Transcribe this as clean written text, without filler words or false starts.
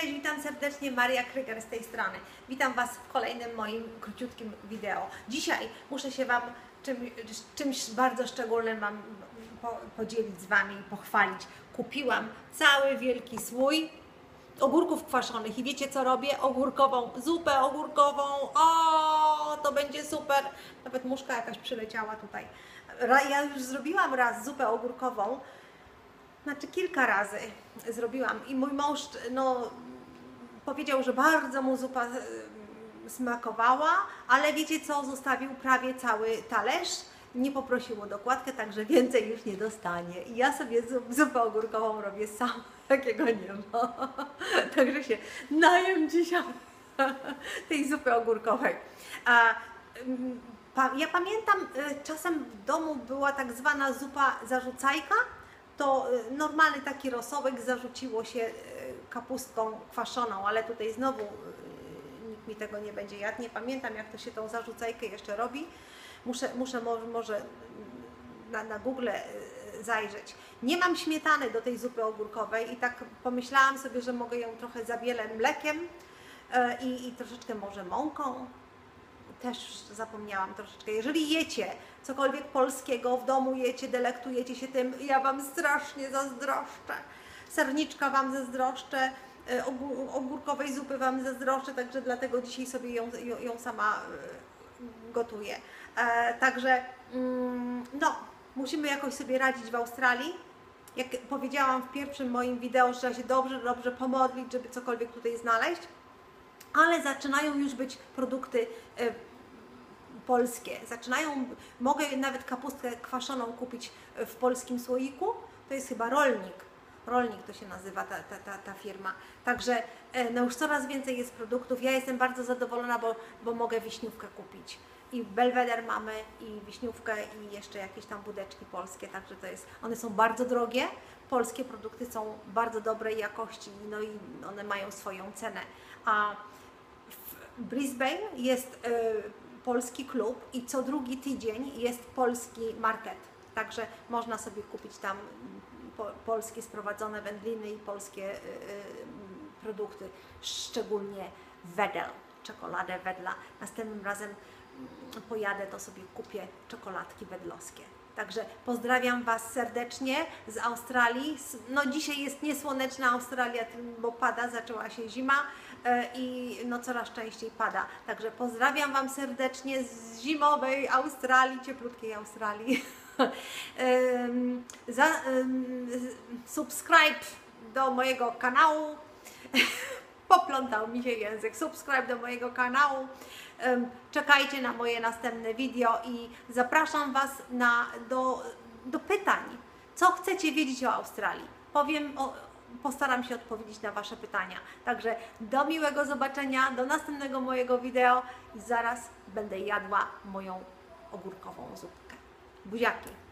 Cześć, witam serdecznie, Maria Creager z tej strony. Witam Was w kolejnym moim króciutkim wideo. Dzisiaj muszę się Wam czymś bardzo szczególnym podzielić z Wami i pochwalić. Kupiłam cały wielki słój ogórków kwaszonych i wiecie co robię? Ogórkową, zupę ogórkową. O, to będzie super. Nawet muszka jakaś przyleciała tutaj. Ja już zrobiłam raz zupę ogórkową. Znaczy kilka razy zrobiłam i mój mąż powiedział, że bardzo mu zupa smakowała, ale wiecie co, zostawił prawie cały talerz, nie poprosił o dokładkę, także więcej już nie dostanie. I ja sobie zupę ogórkową robię sama, takiego nie ma. Także się najem dzisiaj tej zupy ogórkowej. Ja pamiętam, czasem w domu była tak zwana zupa zarzucajka. To normalny taki rosołek zarzuciło się kapustką kwaszoną, ale tutaj znowu nikt mi tego nie będzie jadł. Nie pamiętam, jak to się tą zarzucajkę jeszcze robi. Muszę może na Google zajrzeć. Nie mam śmietany do tej zupy ogórkowej i tak pomyślałam sobie, że mogę ją trochę zabielę mlekiem i troszeczkę może mąką. Też zapomniałam troszeczkę. Jeżeli jecie cokolwiek polskiego, w domu jecie, delektujecie się tym, ja Wam strasznie zazdroszczę. Serniczka Wam zazdroszczę, ogórkowej zupy Wam zazdroszczę, także dlatego dzisiaj sobie ją sama gotuję. Także musimy jakoś sobie radzić w Australii. Jak powiedziałam w pierwszym moim wideo, trzeba się dobrze pomodlić, żeby cokolwiek tutaj znaleźć. Ale zaczynają już być produkty polskie. Mogę nawet kapustkę kwaszoną kupić w polskim słoiku. To jest chyba Rolnik. Rolnik to się nazywa ta firma. Także już coraz więcej jest produktów. Ja jestem bardzo zadowolona, bo mogę wiśniówkę kupić. I Belvedere mamy, i wiśniówkę, i jeszcze jakieś tam budeczki polskie. Także to jest, one są bardzo drogie. Polskie produkty są bardzo dobrej jakości, no i one mają swoją cenę. A w Brisbane jest polski klub i co drugi tydzień jest polski market. Także można sobie kupić tam polskie sprowadzone wędliny i polskie produkty, szczególnie Wedel, czekoladę Wedla. Następnym razem pojadę, to sobie kupię czekoladki wedlowskie. Także pozdrawiam Was serdecznie z Australii. Dzisiaj jest niesłoneczna Australia, bo pada, zaczęła się zima i coraz częściej pada. Także pozdrawiam Wam serdecznie z zimowej Australii, cieplutkiej Australii. Subskryb do mojego kanału. Poplątał mi się język. Subskryb do mojego kanału. Czekajcie na moje następne wideo i zapraszam Was do pytań. Co chcecie wiedzieć o Australii? Postaram się odpowiedzieć na Wasze pytania. Także do miłego zobaczenia, do następnego mojego wideo i zaraz będę jadła moją ogórkową zupkę. Buziaki!